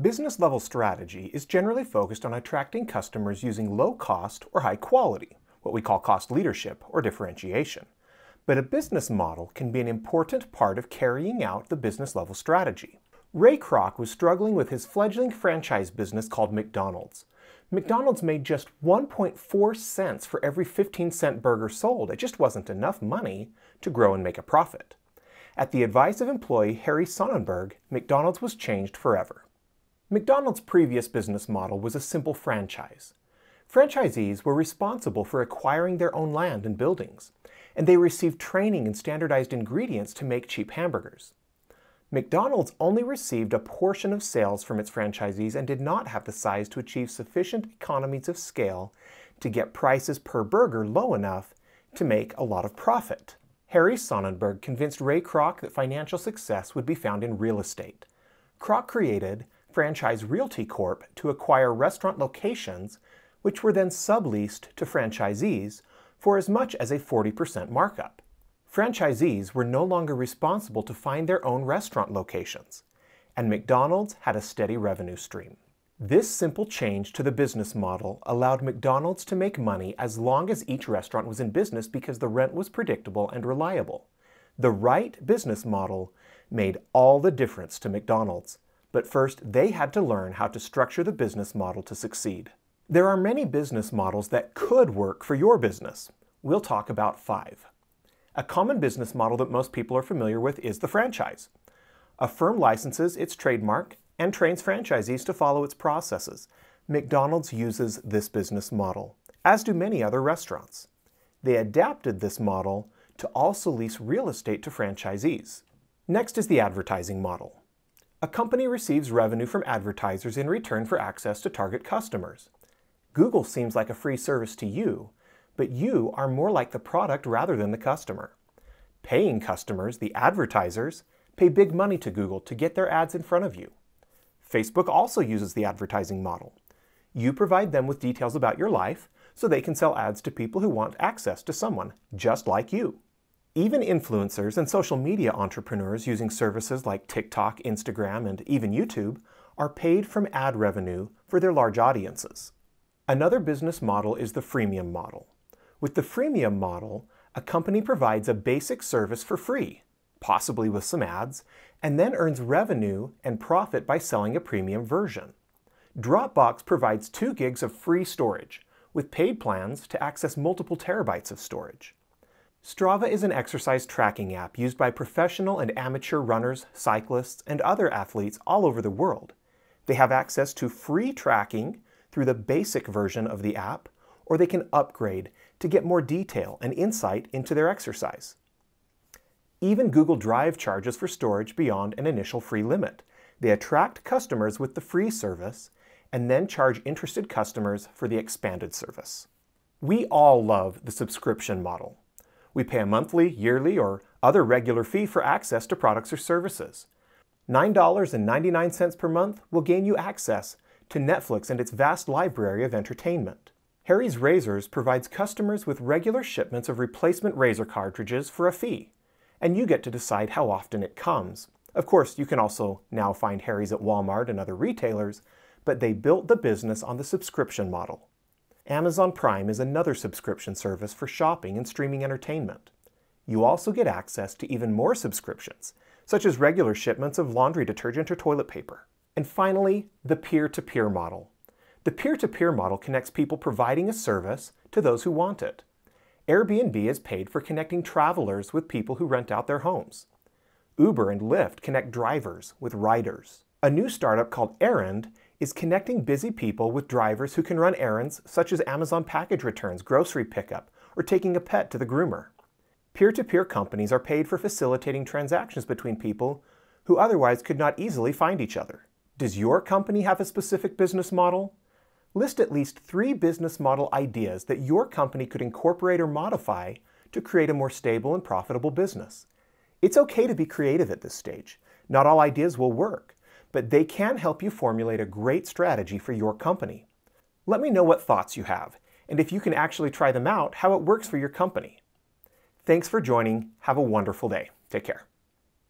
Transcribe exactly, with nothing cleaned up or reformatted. Business level strategy is generally focused on attracting customers using low cost or high quality, what we call cost leadership or differentiation. But a business model can be an important part of carrying out the business level strategy. Ray Kroc was struggling with his fledgling franchise business called McDonald's. McDonald's made just one point four cents for every fifteen cent burger sold. It just wasn't enough money to grow and make a profit. At the advice of employee Harry Sonneborn, McDonald's was changed forever. McDonald's previous business model was a simple franchise. Franchisees were responsible for acquiring their own land and buildings, and they received training and standardized ingredients to make cheap hamburgers. McDonald's only received a portion of sales from its franchisees and did not have the size to achieve sufficient economies of scale to get prices per burger low enough to make a lot of profit. Harry Sonneborn convinced Ray Kroc that financial success would be found in real estate. Kroc created Franchise Realty Corp to acquire restaurant locations, which were then subleased to franchisees for as much as a forty percent markup. Franchisees were no longer responsible to find their own restaurant locations, and McDonald's had a steady revenue stream. This simple change to the business model allowed McDonald's to make money as long as each restaurant was in business because the rent was predictable and reliable. The right business model made all the difference to McDonald's, but first they had to learn how to structure the business model to succeed. There are many business models that could work for your business. We'll talk about five. A common business model that most people are familiar with is the franchise. A firm licenses its trademark and trains franchisees to follow its processes. McDonald's uses this business model, as do many other restaurants. They adapted this model to also lease real estate to franchisees. Next is the advertising model. A company receives revenue from advertisers in return for access to target customers. Google seems like a free service to you, but you are more like the product rather than the customer. Paying customers, the advertisers, pay big money to Google to get their ads in front of you. Facebook also uses the advertising model. You provide them with details about your life so they can sell ads to people who want access to someone just like you. Even influencers and social media entrepreneurs using services like TikTok, Instagram, and even YouTube are paid from ad revenue for their large audiences. Another business model is the freemium model. With the freemium model, a company provides a basic service for free, possibly with some ads, and then earns revenue and profit by selling a premium version. Dropbox provides two gigs of free storage, with paid plans to access multiple terabytes of storage. Strava is an exercise tracking app used by professional and amateur runners, cyclists, and other athletes all over the world. They have access to free tracking through the basic version of the app, or they can upgrade to get more detail and insight into their exercise. Even Google Drive charges for storage beyond an initial free limit. They attract customers with the free service and then charge interested customers for the expanded service. We all love the subscription model. We pay a monthly, yearly, or other regular fee for access to products or services. nine dollars and ninety-nine cents per month will gain you access to Netflix and its vast library of entertainment. Harry's Razors provides customers with regular shipments of replacement razor cartridges for a fee, and you get to decide how often it comes. Of course, you can also now find Harry's at Walmart and other retailers, but they built the business on the subscription model. Amazon Prime is another subscription service for shopping and streaming entertainment. You also get access to even more subscriptions, such as regular shipments of laundry detergent or toilet paper. And finally, the peer-to-peer model. The peer-to-peer model connects people providing a service to those who want it. Airbnb is paid for connecting travelers with people who rent out their homes. Uber and Lyft connect drivers with riders. A new startup called Errand is connecting busy people with drivers who can run errands such as Amazon package returns, grocery pickup, or taking a pet to the groomer. Peer-to-peer companies are paid for facilitating transactions between people who otherwise could not easily find each other. Does your company have a specific business model? List at least three business model ideas that your company could incorporate or modify to create a more stable and profitable business. It's okay to be creative at this stage. Not all ideas will work, but they can help you formulate a great strategy for your company. Let me know what thoughts you have, and if you can actually try them out, how it works for your company. Thanks for joining. Have a wonderful day. Take care.